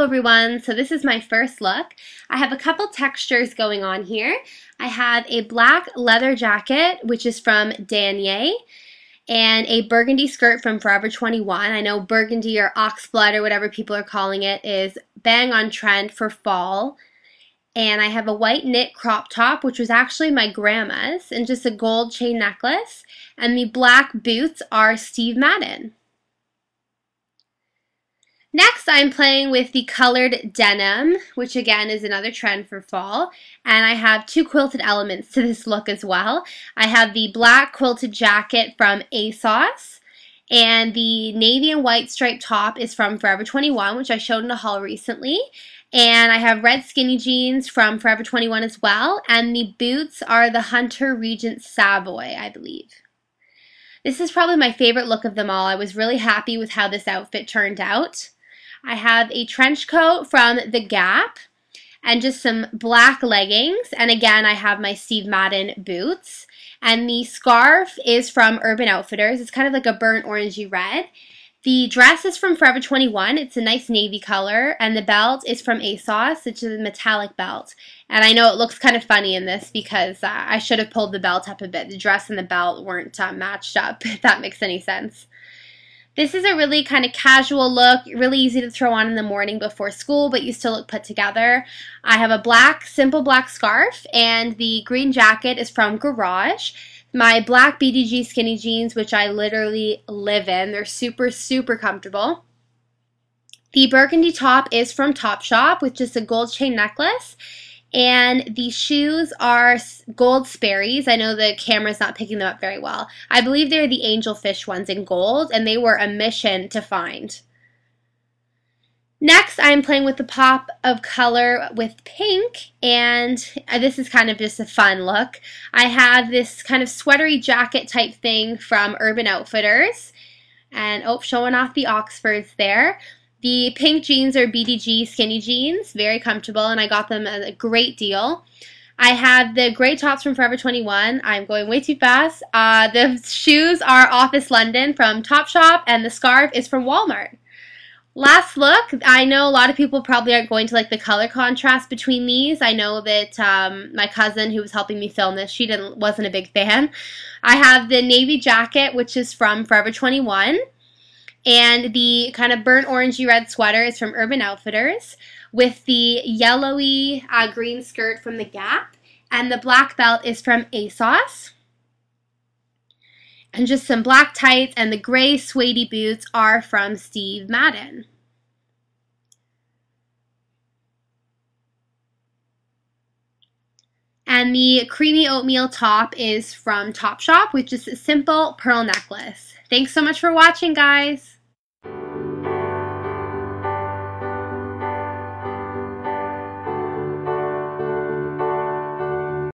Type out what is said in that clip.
Hello everyone, so this is my first look. I have a couple textures going on here. I have a black leather jacket, which is from Danier, and a burgundy skirt from Forever 21. I know burgundy or oxblood or whatever people are calling it is bang on trend for fall. And I have a white knit crop top, which was actually my grandma's, and just a gold chain necklace. And the black boots are Steve Madden. Next, I'm playing with the colored denim, which again is another trend for fall, and I have two quilted elements to this look as well. I have the black quilted jacket from ASOS, and the navy and white striped top is from Forever 21, which I showed in a haul recently, and I have red skinny jeans from Forever 21 as well, and the boots are the Hunter Regent Savoy, I believe. This is probably my favorite look of them all. I was really happy with how this outfit turned out. I have a trench coat from The Gap and just some black leggings, and again I have my Steve Madden boots, and the scarf is from Urban Outfitters. It's kind of like a burnt orangey red. The dress is from Forever 21. It's a nice navy color, and the belt is from ASOS, which is a metallic belt. And I know it looks kind of funny in this because I should have pulled the belt up a bit. The dress and the belt weren't matched up, if that makes any sense. This is a really kind of casual look, really easy to throw on in the morning before school, but you still look put together. I have a black, simple black scarf, and the green jacket is from Garage. My black BDG skinny jeans, which I literally live in, they're super, super comfortable. The burgundy top is from Topshop with just a gold chain necklace. And the shoes are gold Sperry's. I know the camera's not picking them up very well. I believe they're the angelfish ones in gold, and they were a mission to find. Next, I'm playing with the pop of color with pink, and this is kind of just a fun look. I have this kind of sweatery jacket type thing from Urban Outfitters, and oh, showing off the Oxfords there. The pink jeans are BDG skinny jeans, very comfortable, and I got them at a great deal. I have the gray tops from Forever 21. I'm going way too fast. The shoes are Office London from Topshop, and the scarf is from Walmart. Last look, I know a lot of people probably aren't going to like the color contrast between these. I know that my cousin who was helping me film this, she wasn't a big fan. I have the navy jacket, which is from Forever 21. And the kind of burnt orangey red sweater is from Urban Outfitters, with the yellowy green skirt from The Gap. And the black belt is from ASOS. And just some black tights, and the gray suede boots are from Steve Madden. And the creamy oatmeal top is from Topshop with just a simple pearl necklace. Thanks so much for watching, guys!